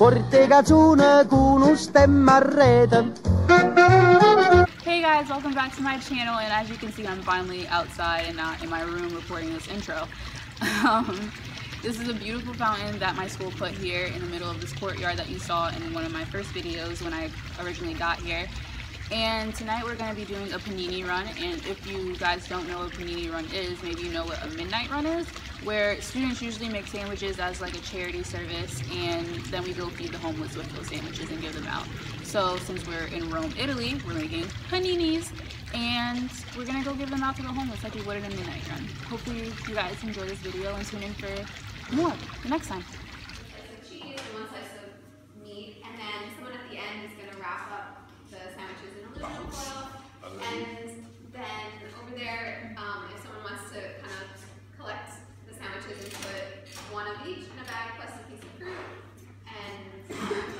Forte cazzuna con un stemma rete. Hey guys, welcome back to my channel, and as you can see, I'm finally outside and not in my room recording this intro. This is a beautiful fountain that my school put here in the middle of this courtyard that you saw in one of my first videos when I originally got here. And tonight we're going to be doing a panini run, and if you guys don't know what a panini run is, maybe you know what a midnight run is, where students usually make sandwiches as like a charity service, and then we go feed the homeless with those sandwiches and give them out. So since we're in Rome, Italy, we're making paninis, and we're going to go give them out to the homeless like we would in a midnight run. Hopefully you guys enjoy this video and tune in for more the next time. Cheese, one slice of meat, and then someone at the end is going to wrap up the sandwiches in aluminum foil, and then over there, if someone wants to kind of collect the sandwiches and put one of each in a bag plus a piece of fruit, and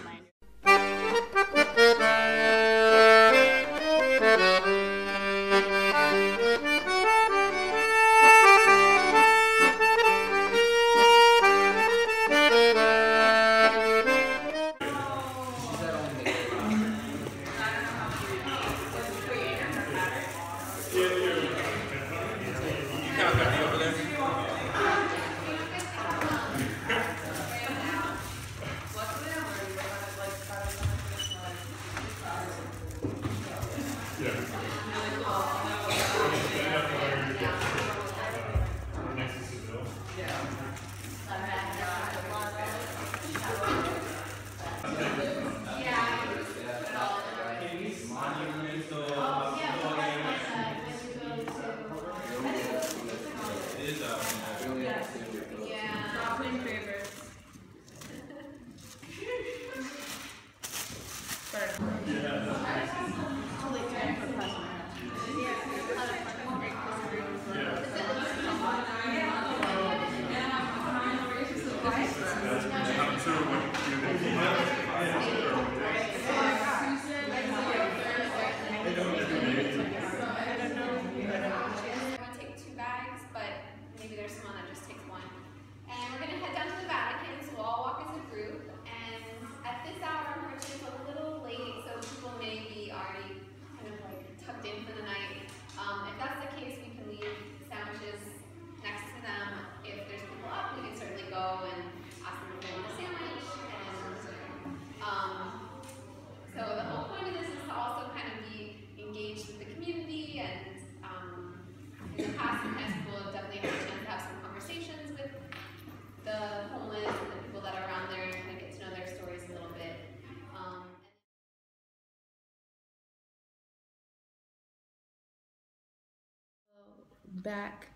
back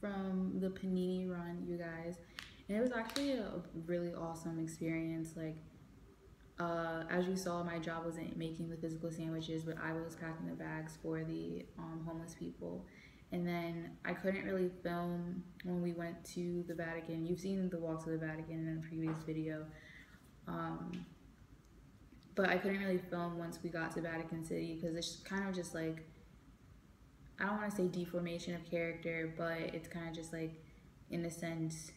from the panini run, you guys, and it was actually a really awesome experience. Like as you saw, my job wasn't making the physical sandwiches, but I was packing the bags for the homeless people. And then I couldn't really film when we went to the Vatican. You've seen the walk to the Vatican in a previous video, but I couldn't really film once we got to Vatican City because it's kind of just like, I don't want to say deformation of character, but it's kind of just like, in a sense,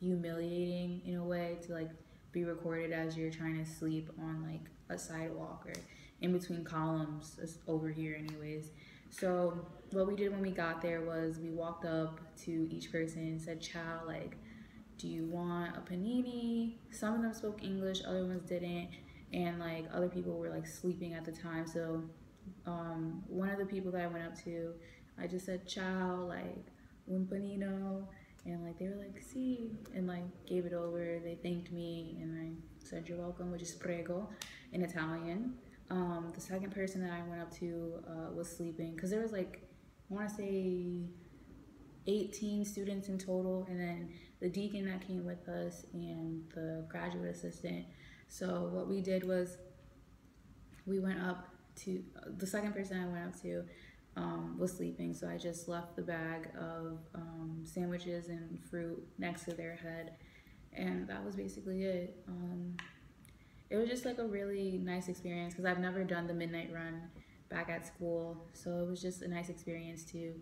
humiliating in a way to like be recorded as you're trying to sleep on like a sidewalk or in between columns over here anyways. So what we did when we got there was we walked up to each person and said, "Ciao, like, do you want a panini?" Some of them spoke English, other ones didn't. And like other people were like sleeping at the time. So one of the people that I went up to, I just said, "Ciao, like, un panino," and like they were like, "Si," and like gave it over. They thanked me and I said, "You're welcome," which is prego in Italian. The second person that I went up to was sleeping because there was like, I want to say 18 students in total, and then the deacon that came with us and the graduate assistant. So what we did was we went up to the second person I went up to was sleeping, so I just left the bag of sandwiches and fruit next to their head, and that was basically it. It was just like a really nice experience because I've never done the midnight run back at school, so it was just a nice experience to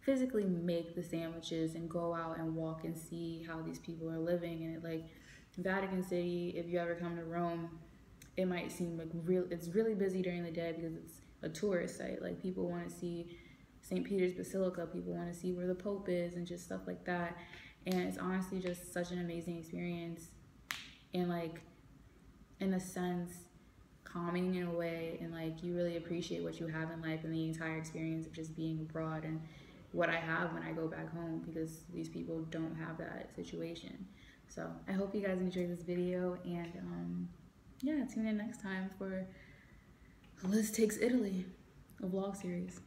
physically make the sandwiches and go out and walk and see how these people are living. And it like Vatican City, if you ever come to Rome, it might seem like it's really busy during the day because it's a tourist site. Like, people want to see St. Peter's Basilica, people want to see where the Pope is and just stuff like that. And it's honestly just such an amazing experience, and like, in a sense, calming in a way, and like, you really appreciate what you have in life and the entire experience of just being abroad and what I have when I go back home, because these people don't have that situation. So I hope you guys enjoyed this video, and yeah, tune in next time for Liz Takes Italy, a vlog series.